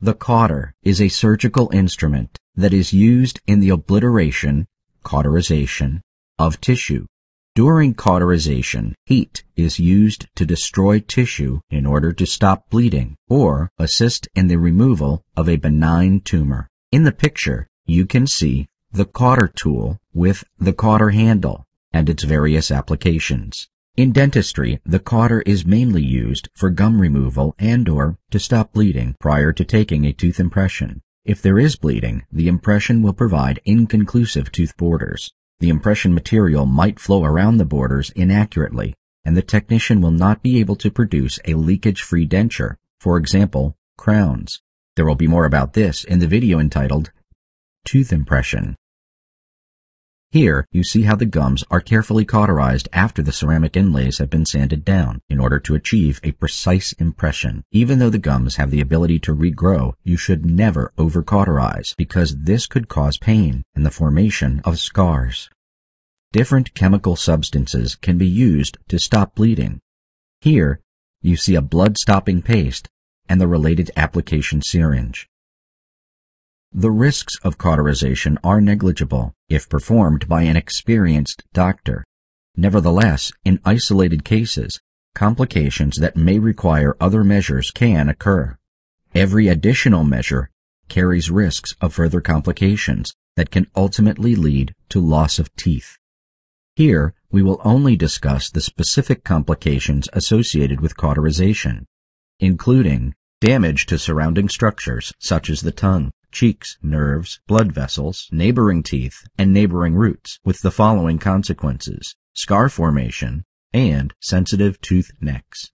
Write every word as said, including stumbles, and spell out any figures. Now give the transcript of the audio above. The cauter is a surgical instrument that is used in the obliteration, cauterization, of tissue. During cauterization, heat is used to destroy tissue in order to stop bleeding or assist in the removal of a benign tumor. In the picture, you can see the cauter tool with the cauter handle and its various applications. In dentistry, the cauter is mainly used for gum removal and/or to stop bleeding prior to taking a tooth impression. If there is bleeding, the impression will provide inconclusive tooth borders. The impression material might flow around the borders inaccurately, and the technician will not be able to produce a leakage-free denture, for example, crowns. There will be more about this in the video entitled Tooth Impression. Here you see how the gums are carefully cauterized after the ceramic inlays have been sanded down in order to achieve a precise impression. Even though the gums have the ability to regrow, you should never over-cauterize because this could cause pain and the formation of scars. Different chemical substances can be used to stop bleeding. Here you see a blood-stopping paste and the related application syringe. The risks of cauterization are negligible if performed by an experienced doctor. Nevertheless, in isolated cases, complications that may require other measures can occur. Every additional measure carries risks of further complications that can ultimately lead to loss of teeth. Here, we will only discuss the specific complications associated with cauterization, including damage to surrounding structures such as the tongue, cheeks, nerves, blood vessels, neighboring teeth, and neighboring roots, with the following consequences: scar formation and sensitive tooth necks.